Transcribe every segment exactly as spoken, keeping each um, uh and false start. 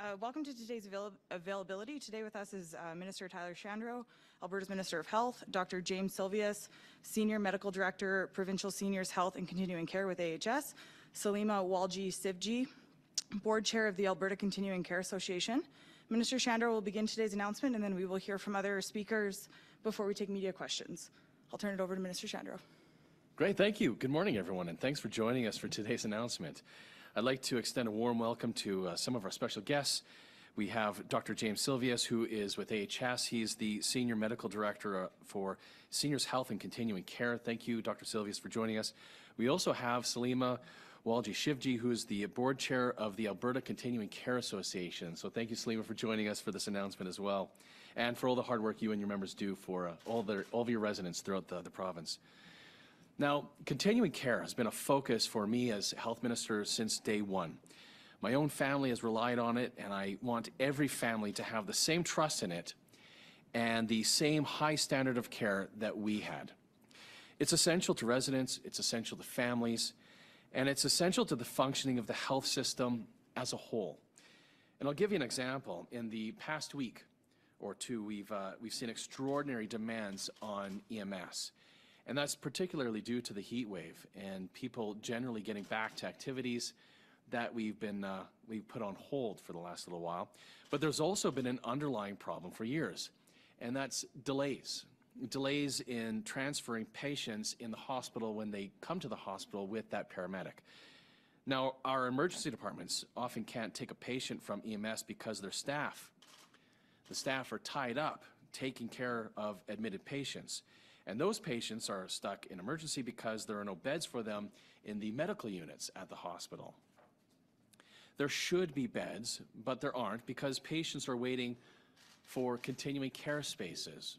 Uh, welcome to today's avail availability. Today with us is uh, Minister Tyler Shandro, Alberta's Minister of Health, Doctor James Silvius, Senior Medical Director, Provincial Seniors Health and Continuing Care with A H S, Salima Walji-Sivji, Board Chair of the Alberta Continuing Care Association. Minister Shandro will begin today's announcement and then we will hear from other speakers before we take media questions. I'll turn it over to Minister Shandro. Great, thank you. Good morning, everyone, and thanks for joining us for today's announcement. I'd like to extend a warm welcome to uh, some of our special guests. We have Doctor James Silvius, who is with A H S. He's the Senior Medical Director uh, for Seniors Health and Continuing Care. Thank you, Doctor Silvius, for joining us. We also have Salima Walji-Sivji, who is the Board Chair of the Alberta Continuing Care Association. So thank you, Salima, for joining us for this announcement as well, and for all the hard work you and your members do for uh, all, the, all of your residents throughout the, the province. Now, continuing care has been a focus for me as health minister since day one. My own family has relied on it, and I want every family to have the same trust in it and the same high standard of care that we had. It's essential to residents, it's essential to families, and it's essential to the functioning of the health system as a whole. And I'll give you an example. In the past week or two, we've, uh, we've seen extraordinary demands on E M S. And that's particularly due to the heat wave and people generally getting back to activities that we've been uh, we've put on hold for the last little while. But there's also been an underlying problem for years, and that's delays. Delays in transferring patients in the hospital when they come to the hospital with that paramedic. Now, our emergency departments often can't take a patient from E M S because their staff, the staff are tied up taking care of admitted patients. And those patients are stuck in emergency because there are no beds for them in the medical units at the hospital. There should be beds, but there aren't because patients are waiting for continuing care spaces.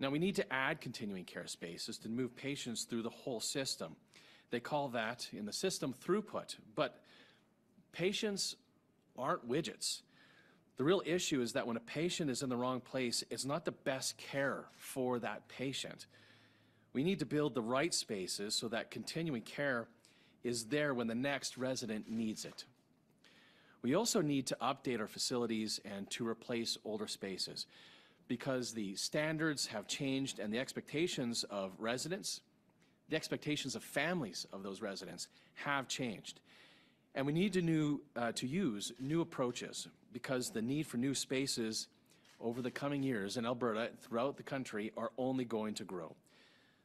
Now, we need to add continuing care spaces to move patients through the whole system. They call that in the system throughput, but patients aren't widgets. The real issue is that when a patient is in the wrong place, it's not the best care for that patient. We need to build the right spaces so that continuing care is there when the next resident needs it. We also need to update our facilities and to replace older spaces because the standards have changed and the expectations of residents, the expectations of families of those residents have changed. And we need to, new, uh, to use new approaches because the need for new spaces over the coming years in Alberta and throughout the country are only going to grow.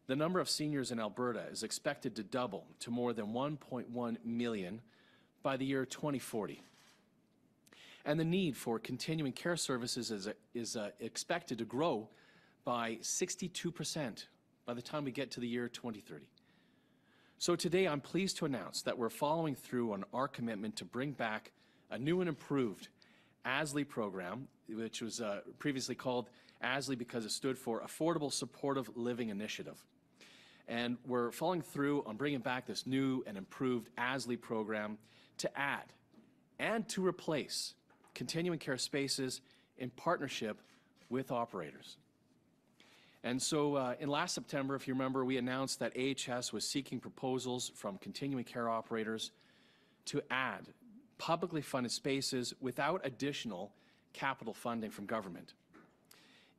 The number of seniors in Alberta is expected to double to more than one point one million by the year twenty forty. And the need for continuing care services is, uh, is uh, expected to grow by sixty-two percent by the time we get to the year twenty thirty. So today I'm pleased to announce that we're following through on our commitment to bring back a new and improved A S L E program, which was uh, previously called A S L E because it stood for Affordable Supportive Living Initiative. And we're following through on bringing back this new and improved A S L E program to add and to replace continuing care spaces in partnership with operators. And so uh, in last September, if you remember, we announced that A H S was seeking proposals from continuing care operators to add publicly funded spaces without additional capital funding from government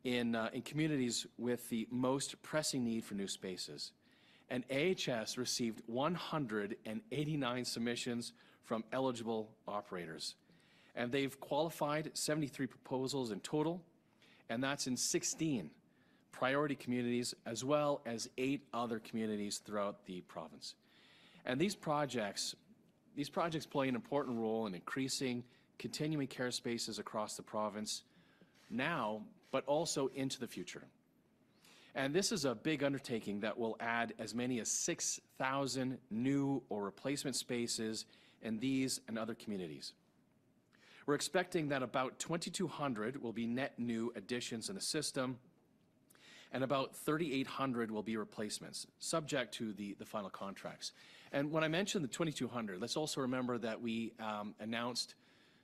in, uh, in communities with the most pressing need for new spaces. And A H S received one hundred eighty-nine submissions from eligible operators. And they've qualified seventy-three proposals in total, and that's in sixteen priority communities as well as eight other communities throughout the province. And these projects, these projects play an important role in increasing continuing care spaces across the province now, but also into the future. And this is a big undertaking that will add as many as six thousand new or replacement spaces in these and other communities. We're expecting that about twenty-two hundred will be net new additions in the system, and about thirty-eight hundred will be replacements, subject to the, the final contracts. And when I mentioned the twenty-two hundred, let's also remember that we um, announced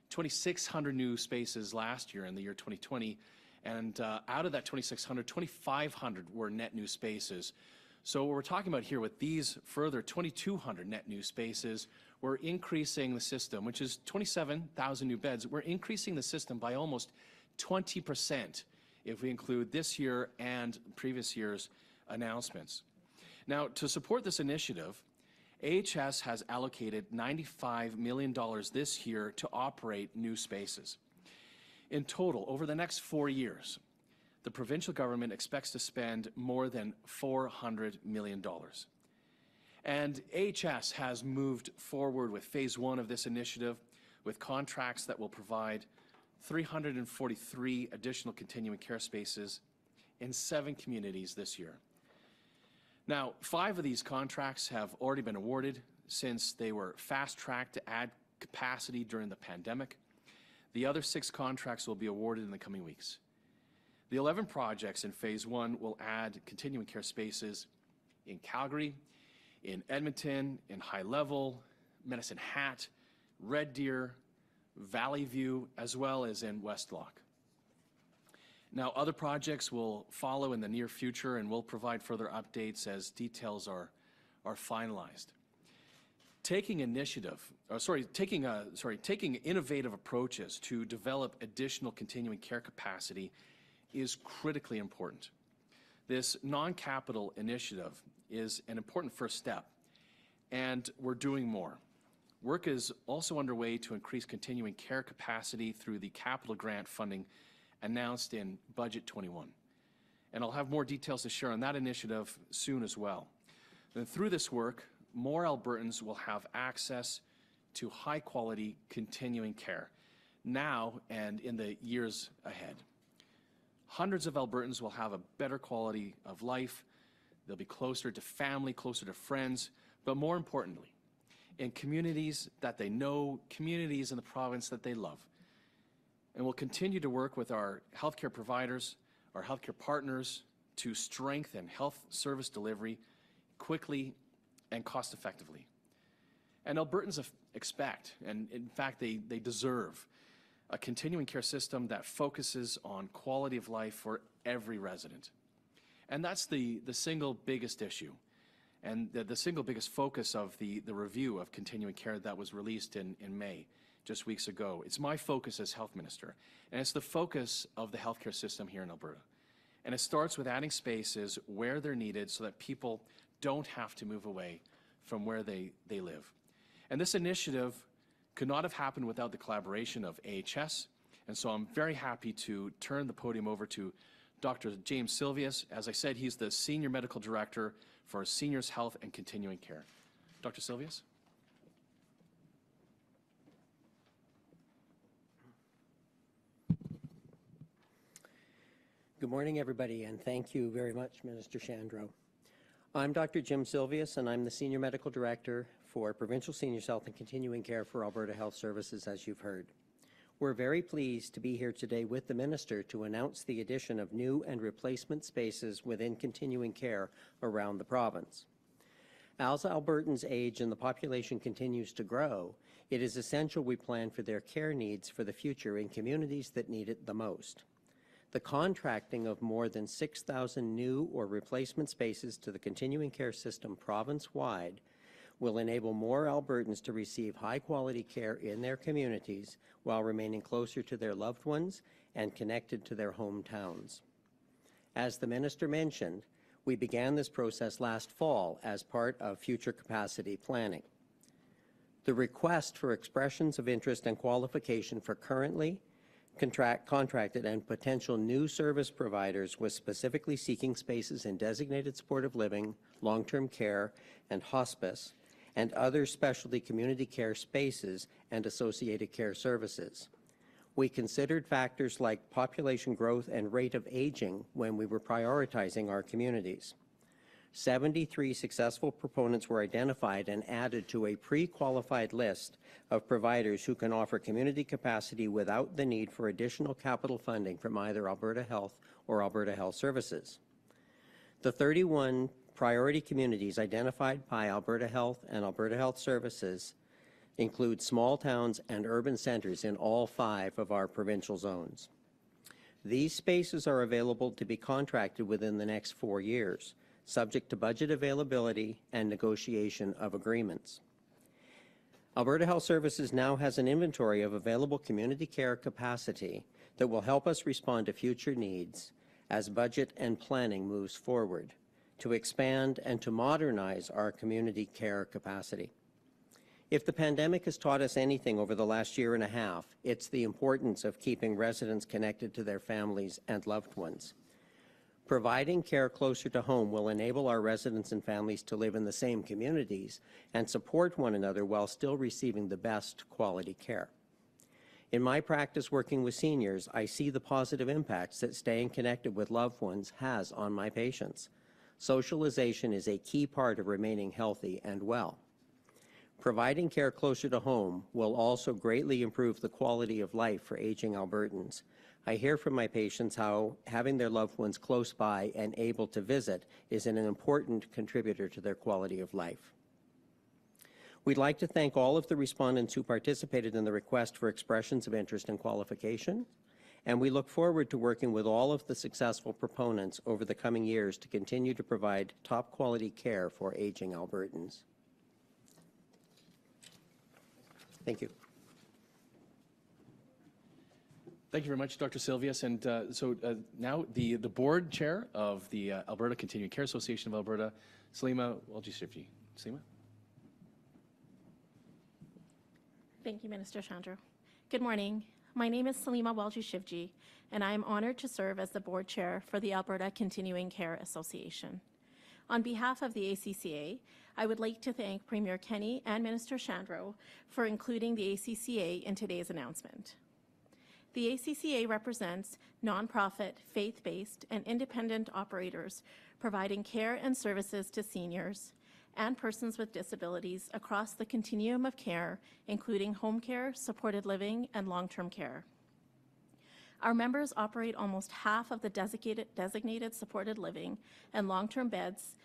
twenty-six hundred new spaces last year in the year twenty twenty, and uh, out of that twenty-six hundred, twenty-five hundred were net new spaces. So what we're talking about here with these further twenty-two hundred net new spaces, we're increasing the system, which is twenty-seven thousand new beds. We're increasing the system by almost twenty percent if we include this year and previous year's announcements. Now, to support this initiative, A H S has allocated ninety-five million dollars this year to operate new spaces. In total, over the next four years, the provincial government expects to spend more than four hundred million dollars. And A H S has moved forward with phase one of this initiative with contracts that will provide three hundred forty-three additional continuing care spaces in seven communities this year. Now, five of these contracts have already been awarded since they were fast-tracked to add capacity during the pandemic. The other six contracts will be awarded in the coming weeks. The eleven projects in phase one will add continuing care spaces in Calgary, in Edmonton, in High Level, Medicine Hat, Red Deer, Valley View, as well as in West Lock. Now, other projects will follow in the near future, and we'll provide further updates as details are, are finalized. Taking initiative, or sorry, taking a, sorry, taking innovative approaches to develop additional continuing care capacity is critically important. This non-capital initiative is an important first step, and we're doing more. Work is also underway to increase continuing care capacity through the capital grant funding announced in Budget twenty-one. And I'll have more details to share on that initiative soon as well. And through this work, more Albertans will have access to high-quality continuing care now and in the years ahead. Hundreds of Albertans will have a better quality of life. They'll be closer to family, closer to friends, but more importantly, in communities that they know, communities in the province that they love. And we'll continue to work with our healthcare providers, our healthcare partners, to strengthen health service delivery quickly and cost effectively. And Albertans expect, and in fact they, they deserve, a continuing care system that focuses on quality of life for every resident. And that's the, the single biggest issue and the, the single biggest focus of the, the review of continuing care that was released in, in May, just weeks ago. It's my focus as health minister, and it's the focus of the healthcare system here in Alberta. And it starts with adding spaces where they're needed so that people don't have to move away from where they, they live. And this initiative could not have happened without the collaboration of A H S, and so I'm very happy to turn the podium over to Doctor James Silvius. As I said, he's the Senior Medical Director for Seniors Health and Continuing Care. Doctor Silvius? Good morning, everybody, and thank you very much, Minister Shandro. I'm Doctor Jim Silvius, and I'm the Senior Medical Director for Provincial Seniors Health and Continuing Care for Alberta Health Services, as you've heard. We're very pleased to be here today with the Minister to announce the addition of new and replacement spaces within continuing care around the province. As Albertans age and the population continues to grow, it is essential we plan for their care needs for the future in communities that need it the most. The contracting of more than six thousand new or replacement spaces to the continuing care system province-wide will enable more Albertans to receive high-quality care in their communities while remaining closer to their loved ones and connected to their hometowns. As the Minister mentioned, we began this process last fall as part of future capacity planning. The request for expressions of interest and qualification for currently contract, contracted and potential new service providers was specifically seeking spaces in designated supportive living, long-term care, and hospice, and other specialty community care spaces and associated care services. We considered factors like population growth and rate of aging when we were prioritizing our communities. seventy-three successful proponents were identified and added to a pre-qualified list of providers who can offer community capacity without the need for additional capital funding from either Alberta Health or Alberta Health Services. The thirty-one priority communities identified by Alberta Health and Alberta Health Services include small towns and urban centres in all five of our provincial zones. These spaces are available to be contracted within the next four years, subject to budget availability and negotiation of agreements. Alberta Health Services now has an inventory of available community care capacity that will help us respond to future needs as budget and planning moves forward to expand and to modernize our community care capacity. If the pandemic has taught us anything over the last year and a half, it's the importance of keeping residents connected to their families and loved ones. Providing care closer to home will enable our residents and families to live in the same communities and support one another while still receiving the best quality care. In my practice working with seniors, I see the positive impacts that staying connected with loved ones has on my patients. Socialization is a key part of remaining healthy and well. Providing care closer to home will also greatly improve the quality of life for aging Albertans. I hear from my patients how having their loved ones close by and able to visit is an important contributor to their quality of life. We'd like to thank all of the respondents who participated in the request for expressions of interest and qualification, and we look forward to working with all of the successful proponents over the coming years to continue to provide top quality care for aging Albertans. Thank you. Thank you very much, Doctor Silvius. And uh, so uh, now the, the board chair of the uh, Alberta Continuing Care Association of Alberta, Salima Walji-Sivji. Salima. Thank you, Minister Shandro. Good morning. My name is Salima Walji-Sivji, and I am honored to serve as the board chair for the Alberta Continuing Care Association. On behalf of the A C C A, I would like to thank Premier Kenney and Minister Shandro for including the A C C A in today's announcement. The A C C A represents nonprofit, faith-based, and independent operators providing care and services to seniors and persons with disabilities across the continuum of care, including home care, supported living, and long-term care. Our members operate almost half of the designated, designated supported living and long-term beds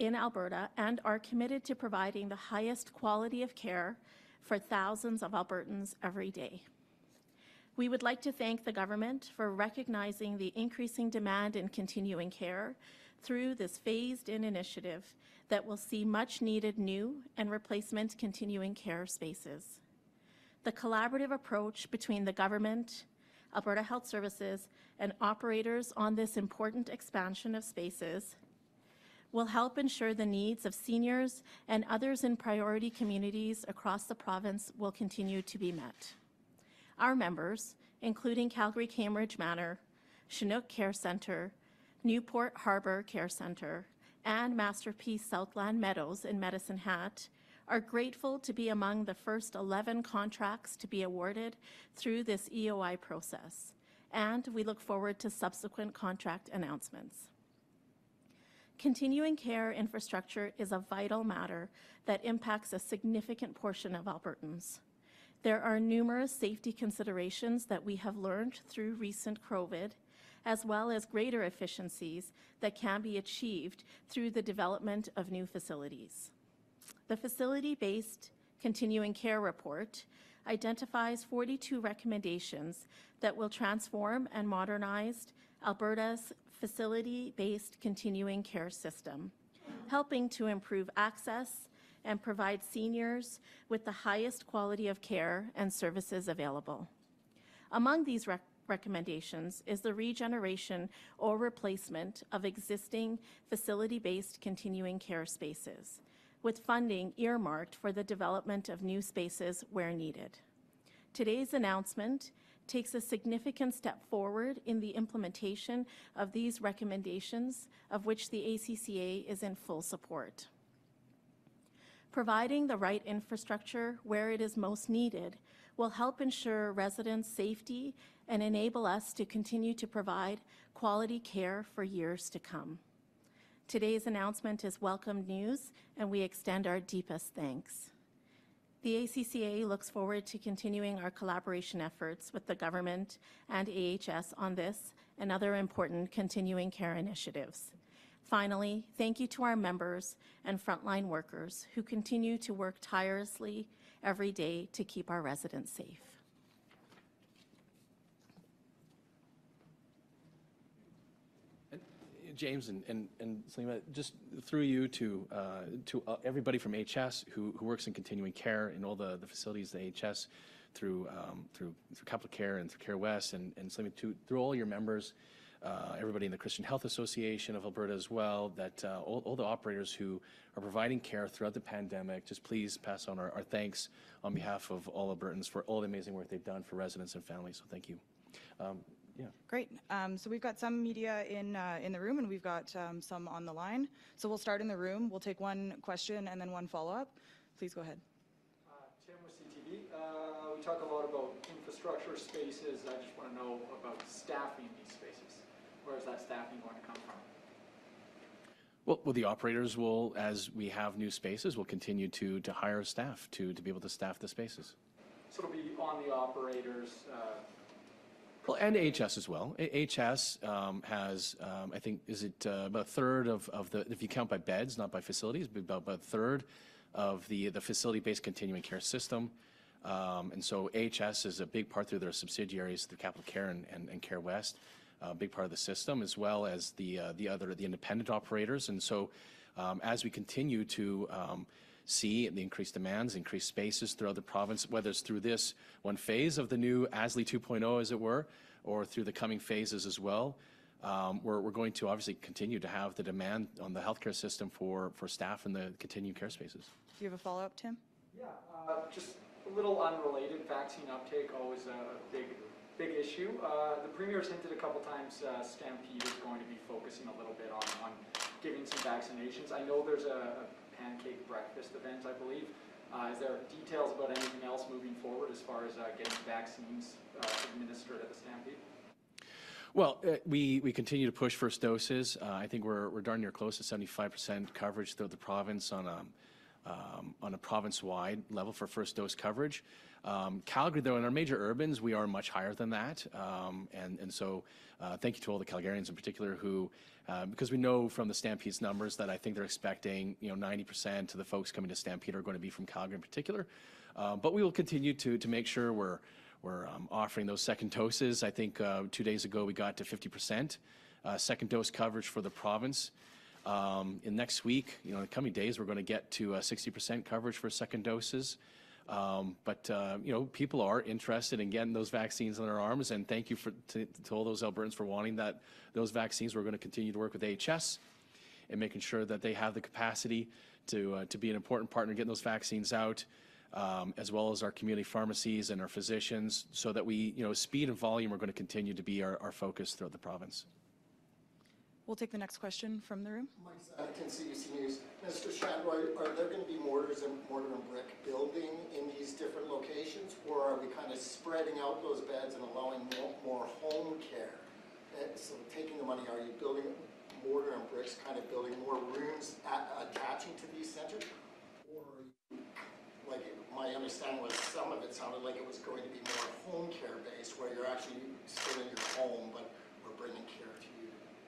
in Alberta and are committed to providing the highest quality of care for thousands of Albertans every day. We would like to thank the government for recognizing the increasing demand in continuing care through this phased-in initiative that will see much-needed new and replacement continuing care spaces. The collaborative approach between the government, Alberta Health Services, and operators on this important expansion of spaces will help ensure the needs of seniors and others in priority communities across the province will continue to be met. Our members, including Calgary Cambridge Manor, Chinook Care Center, Newport Harbor Care Center, and Masterpiece Southland Meadows in Medicine Hat, are grateful to be among the first eleven contracts to be awarded through this E O I process, and we look forward to subsequent contract announcements. Continuing care infrastructure is a vital matter that impacts a significant portion of Albertans. There are numerous safety considerations that we have learned through recent COVID, as well as greater efficiencies that can be achieved through the development of new facilities. The facility-based continuing care report identifies forty-two recommendations that will transform and modernize Alberta's facility-based continuing care system, helping to improve access and provide seniors with the highest quality of care and services available. Among these rec recommendations is the regeneration or replacement of existing facility-based continuing care spaces, with funding earmarked for the development of new spaces where needed. Today's announcement takes a significant step forward in the implementation of these recommendations, of which the A C C A is in full support. Providing the right infrastructure where it is most needed will help ensure residents' safety and enable us to continue to provide quality care for years to come. Today's announcement is welcome news, and we extend our deepest thanks. The A C C A looks forward to continuing our collaboration efforts with the government and A H S on this and other important continuing care initiatives. Finally, thank you to our members and frontline workers who continue to work tirelessly every day to keep our residents safe. James and, and, and Salima, just through you to uh, to uh, everybody from H S who, who works in continuing care in all the, the facilities in the H S through, um, through through Capital Care and through Care West, and, and Salima, to, through all your members, uh, everybody in the Christian Health Association of Alberta as well, that uh, all, all the operators who are providing care throughout the pandemic, just please pass on our, our thanks on behalf of all Albertans for all the amazing work they've done for residents and families, so thank you. Um, Yeah. Great. Um, so we've got some media in uh, in the room, and we've got um, some on the line. So we'll start in the room. We'll take one question and then one follow-up. Please go ahead. Uh, Tim with C T V. Uh, we talk a lot about infrastructure spaces. I just want to know about staffing these spaces. Where is that staffing going to come from? Well, well, the operators will, as we have new spaces, will continue to to hire staff to to be able to staff the spaces. So it'll be on the operators. Uh, Well, and H S as well. H S um, has, um, I think, is it uh, about a third of, of the, if you count by beds, not by facilities, but about, about a third of the, the facility-based continuing care system. Um, and so H S is a big part through their subsidiaries, the Capital Care and, and, and Care West, a uh, big part of the system, as well as the, uh, the other, the independent operators. And so um, as we continue to um, see the increased demands, increased spaces throughout the province, whether it's through this one phase of the new A S L E two point oh, as it were, or through the coming phases as well. Um, we're, we're going to obviously continue to have the demand on the healthcare system for, for staff in the continued care spaces. Do you have a follow-up, Tim? Yeah, uh, just a little unrelated, vaccine uptake, always a big, big issue. Uh, the Premier's hinted a couple times uh, Stampede is going to be focusing a little bit on, on giving some vaccinations. I know there's a, a pancake breakfast event, I believe. Uh, is there details about anything else moving forward as far as uh, getting vaccines uh, administered at the Stampede? Well, uh, we, we continue to push first doses. Uh, I think we're, we're darn near close to seventy-five percent coverage throughout the province on a, um, on a province-wide level for first dose coverage. Um, Calgary, though, in our major urbans, we are much higher than that. Um, and, and so uh, thank you to all the Calgarians in particular who, uh, because we know from the Stampede's numbers that I think they're expecting, you know, ninety percent of the folks coming to Stampede are going to be from Calgary in particular. Uh, but we will continue to, to make sure we're, we're um, offering those second doses. I think uh, two days ago we got to fifty percent uh, second dose coverage for the province. Um, in next week, you know, in the coming days, we're going to get to uh, sixty percent coverage for second doses. Um, but, uh, you know, people are interested in getting those vaccines in their arms, and thank you for, to, to all those Albertans for wanting that, those vaccines. We're going to continue to work with H S and making sure that they have the capacity to, uh, to be an important partner in getting those vaccines out, um, as well as our community pharmacies and our physicians, so that we, you know, speed and volume are going to continue to be our, our focus throughout the province. We'll take the next question from the room. Mike Zatkin, C B C News. Mister Shandro, are there going to be mortars and mortar and brick building in these different locations, or are we kind of spreading out those beds and allowing more, more home care? And so taking the money, are you building mortar and bricks, kind of building more rooms at, attaching to these centers? Or are you, like my understanding was some of it sounded like it was going to be more home care based, where you're actually still in your home, but we're bringing care to you.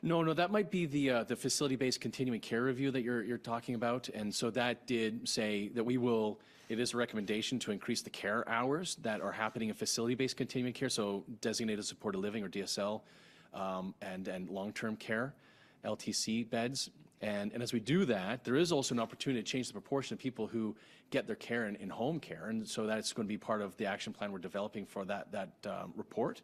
No, no, that might be the uh, the facility-based continuing care review that you're you're talking about, and so that did say that we will. It is a recommendation to increase the care hours that are happening in facility-based continuing care, so designated supported living or D S L, um, and and long-term care, L T C beds, and and as we do that, there is also an opportunity to change the proportion of people who get their care in, in home care, and so that's going to be part of the action plan we're developing for that that um, report,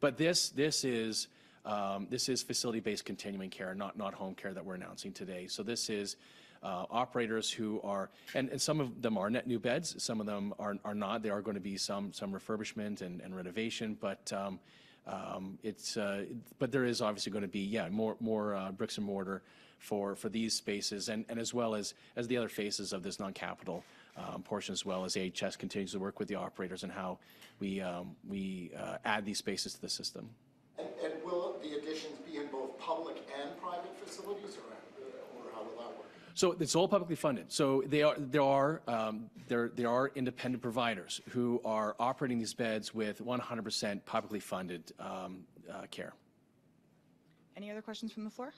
but this this is. Um, this is facility-based continuing care, not not home care that we're announcing today. So this is uh, operators who are, and, and some of them are net new beds, some of them are, are not. There are going to be some some refurbishment and, and renovation, but um, um, it's uh, but there is obviously going to be yeah more more uh, bricks and mortar for for these spaces, and and as well as as the other phases of this non-capital um, portion, as well as A H S continues to work with the operators and how we um, we uh, add these spaces to the system. And, and will the additions be in both public and private facilities, or, or how will that work? So it's all publicly funded. So they are, there are um, there there are independent providers who are operating these beds with one hundred percent publicly funded um, uh, care. Any other questions from the floor?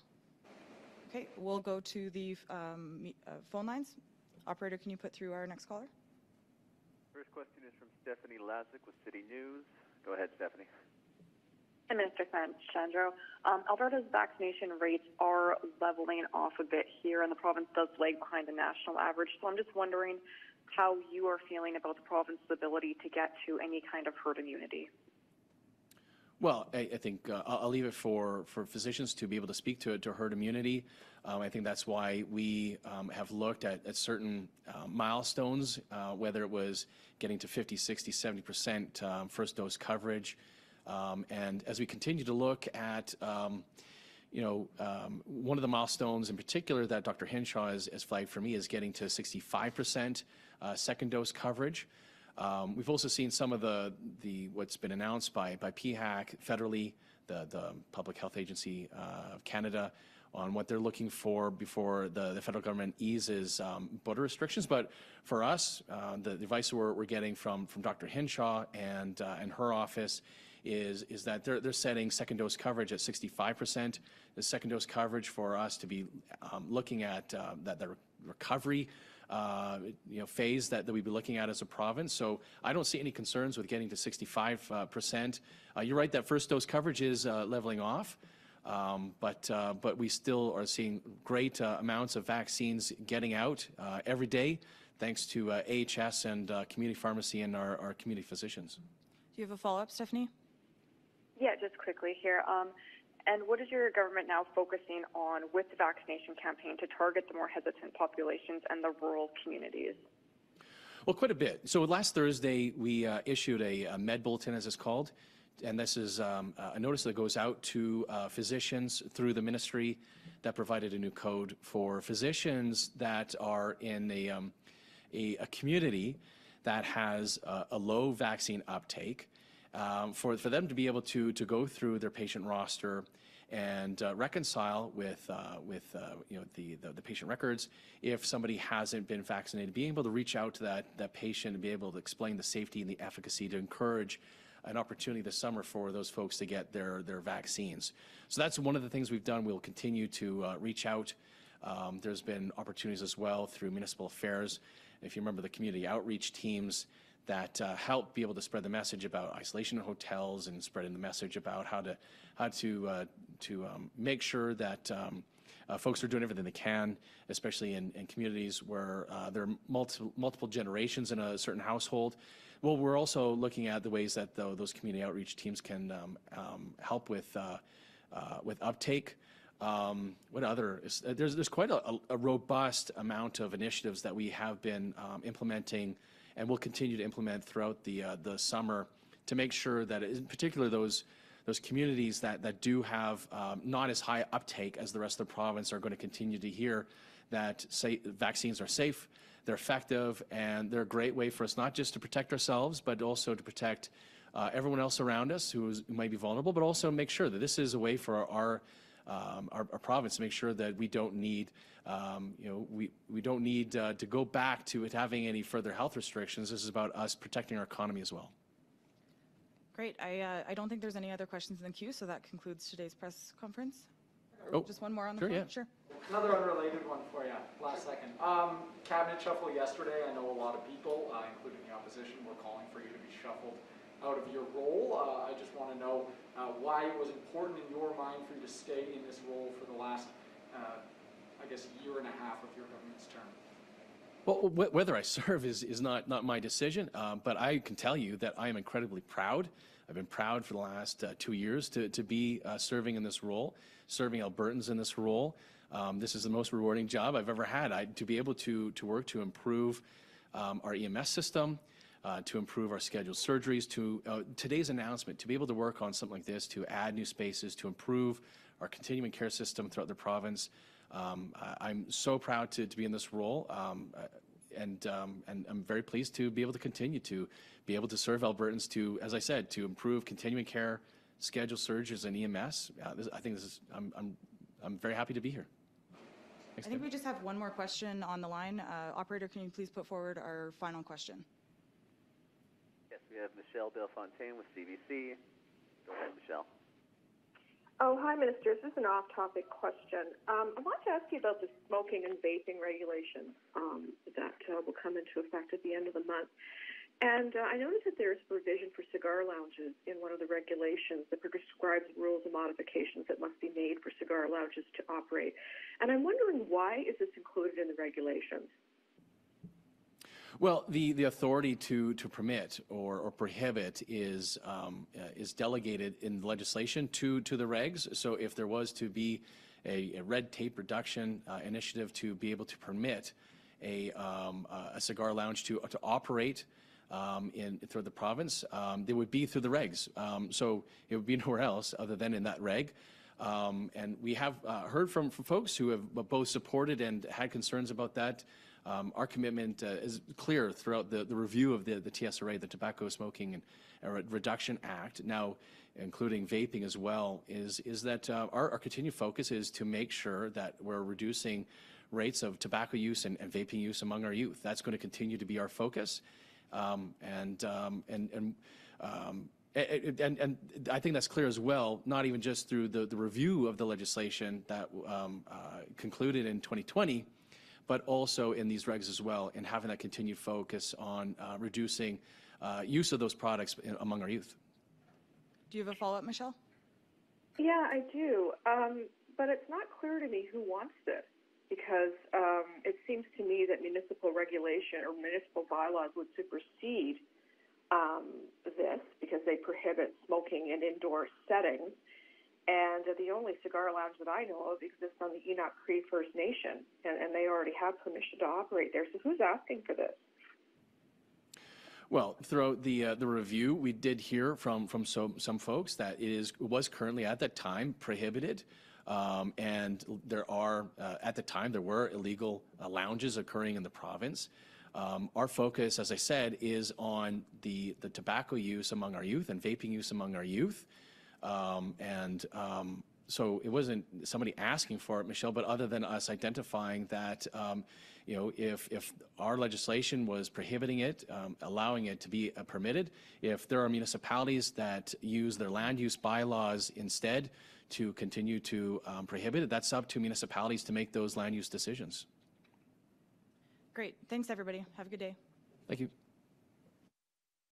Okay, we'll go to the um, uh, phone lines. Operator, can you put through our next caller? First question is from Stephanie Lazick with City News. Go ahead, Stephanie. Hi, Minister Shandro. Um, Alberta's vaccination rates are leveling off a bit here, and the province does lag behind the national average. So I'm just wondering how you are feeling about the province's ability to get to any kind of herd immunity. Well, I, I think uh, I'll leave it for, for physicians to be able to speak to, to herd immunity. Um, I think that's why we um, have looked at, at certain uh, milestones, uh, whether it was getting to fifty, sixty, seventy percent um, first dose coverage. Um, and as we continue to look at, um, you know, um, one of the milestones in particular that Doctor Henshaw has, has flagged for me is getting to sixty-five percent uh, second dose coverage. Um, we've also seen some of the, the what's been announced by, by P HAC federally, the, the Public Health Agency uh, of Canada, on what they're looking for before the, the federal government eases um, border restrictions. But for us, uh, the, the advice we're, we're getting from, from Doctor Henshaw and, uh, and her office is, is that they're, they're setting second dose coverage at sixty-five percent. The second dose coverage for us to be um, looking at uh, that the recovery Uh, you know, phase that, that we'd be looking at as a province. So I don't see any concerns with getting to sixty-five percent. Uh, uh, you're right that first dose coverage is uh, leveling off, um, but, uh, but we still are seeing great uh, amounts of vaccines getting out uh, every day, thanks to uh, A H S and uh, community pharmacy and our, our community physicians. Do you have a follow-up, Stephanie? Yeah, just quickly here. Um, And what is your government now focusing on with the vaccination campaign to target the more hesitant populations and the rural communities? Well, quite a bit. So last Thursday, we uh, issued a, a med bulletin, as it's called. And this is um, a notice that goes out to uh, physicians through the ministry that provided a new code for physicians that are in a, um, a, a community that has uh, a low vaccine uptake. Um, for, for them to be able to, to go through their patient roster and uh, reconcile with, uh, with uh, you know, the, the, the patient records if somebody hasn't been vaccinated, being able to reach out to that, that patient and be able to explain the safety and the efficacy to encourage an opportunity this summer for those folks to get their, their vaccines. So that's one of the things we've done. We'll continue to uh, reach out. Um, there's been opportunities as well through municipal affairs. If you remember the community outreach teams, that uh, help be able to spread the message about isolation in hotels and spreading the message about how to how to uh, to um, make sure that um, uh, folks are doing everything they can, especially in, in communities where uh, there are multiple multiple generations in a certain household. Well, we're also looking at the ways that the, those community outreach teams can um, um, help with uh, uh, with uptake. Um, what other? There's there's quite a, a robust amount of initiatives that we have been um, implementing. And we'll continue to implement throughout the uh, the summer to make sure that, in particular, those those communities that that do have um, not as high uptake as the rest of the province are going to continue to hear that say vaccines are safe, they're effective, and they're a great way for us not just to protect ourselves, but also to protect uh, everyone else around us who, is, who might be vulnerable, but also make sure that this is a way for our. our Um, our, our province to make sure that we don't need, um, you know, we, we don't need uh, to go back to it having any further health restrictions. This is about us protecting our economy as well. Great. I, uh, I don't think there's any other questions in the queue, so that concludes today's press conference. Oh, just one more on the sure, phone? Yeah. Sure. Another unrelated one for you, last second. Um, cabinet shuffle yesterday, I know a lot of people, uh, including the opposition, were calling for you to be shuffled out of your role. Uh, I just want to know uh, why it was important in your mind for you to stay in this role for the last, uh, I guess, year and a half of your government's term. Well, wh whether I serve is, is not, not my decision, uh, but I can tell you that I am incredibly proud. I've been proud for the last uh, two years to, to be uh, serving in this role, serving Albertans in this role. Um, this is the most rewarding job I've ever had. I, to be able to, to work to improve um, our E M S system, Uh, to improve our scheduled surgeries, to uh, today's announcement, to be able to work on something like this, to add new spaces, to improve our continuing care system throughout the province. Um, I'm so proud to, to be in this role, um, and, um, and I'm very pleased to be able to continue to be able to serve Albertans to, as I said, to improve continuing care, scheduled surgeries, and E M S. Uh, this, I think this is, I'm, I'm, I'm very happy to be here. Thanks, I think David. We just have one more question on the line. Uh, operator, can you please put forward our final question? We have Michelle Bellefontaine with C B C. Go ahead, Michelle. Oh, hi, Ministers. This is an off-topic question. Um, I want to ask you about the smoking and vaping regulations um, that uh, will come into effect at the end of the month. And uh, I noticed that there is a provision for cigar lounges in one of the regulations that prescribes rules and modifications that must be made for cigar lounges to operate. And I'm wondering, why is this included in the regulations? Well, the, the authority to, to permit or, or prohibit is um, uh, is delegated in legislation to, to the regs. So if there was to be a, a red tape reduction uh, initiative to be able to permit a, um, uh, a cigar lounge to, uh, to operate um, in through the province, um, they would be through the regs. Um, so it would be nowhere else other than in that reg. Um, and we have uh, heard from, from folks who have both supported and had concerns about that. Um, our commitment uh, is clear throughout the, the review of the, the T S R A, the Tobacco Smoking and uh, Reduction Act, now including vaping as well, is, is that uh, our, our continued focus is to make sure that we're reducing rates of tobacco use and, and vaping use among our youth. That's going to continue to be our focus. Um, and, um, and, and, um, and, and, and I think that's clear as well, not even just through the, the review of the legislation that um, uh, concluded in twenty twenty, but also in these regs as well, and having that continued focus on uh, reducing uh, use of those products in, among our youth. Do you have a follow-up, Michelle? Yeah, I do, um, but it's not clear to me who wants this, because um, it seems to me that municipal regulation or municipal bylaws would supersede um, this, because they prohibit smoking in indoor settings, and uh, the only cigar lounge that I know of exists on the Enoch Cree First Nation, and, and they already have permission to operate there. So who's asking for this? Well, throughout the uh, the review, we did hear from from some some folks that it is was currently at that time prohibited, um, and there are uh, at the time there were illegal uh, lounges occurring in the province. Um, our focus, as I said, is on the the tobacco use among our youth and vaping use among our youth. Um, and um, so it wasn't somebody asking for it, Michelle, but other than us identifying that, um, you know, if, if our legislation was prohibiting it, um, allowing it to be uh, permitted, if there are municipalities that use their land use bylaws instead to continue to um, prohibit it, that's up to municipalities to make those land use decisions. Great. Thanks, everybody. Have a good day. Thank you.